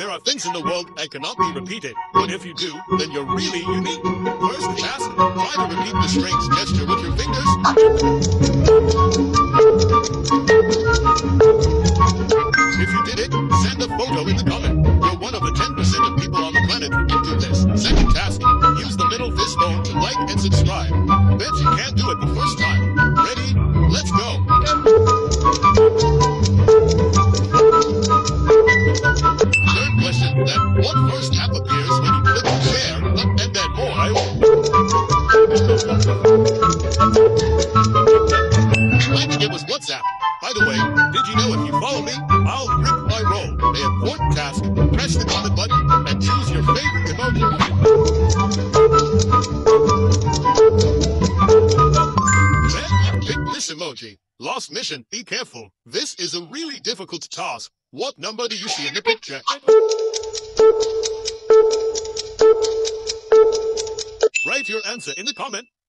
There are things in the world that cannot be repeated, but if you do, then you're really unique. First, Jason, try to repeat the strange gesture with your fingers. If you did it, send a photo in the comment. You're one of the 10% of people on the planet who can do this. Second task, use the middle fist bone to like and subscribe. Bet you can't do it the first time. Ready? Let's go. What first half appears when you click share, and then more. I think it was WhatsApp. By the way, did you know if you follow me, I'll rip my roll? The important task, press the comment button and choose your favorite emoji. Then pick this emoji. Last mission, be careful. This is a really difficult task. What number do you see in the picture? Write your answer in the comment.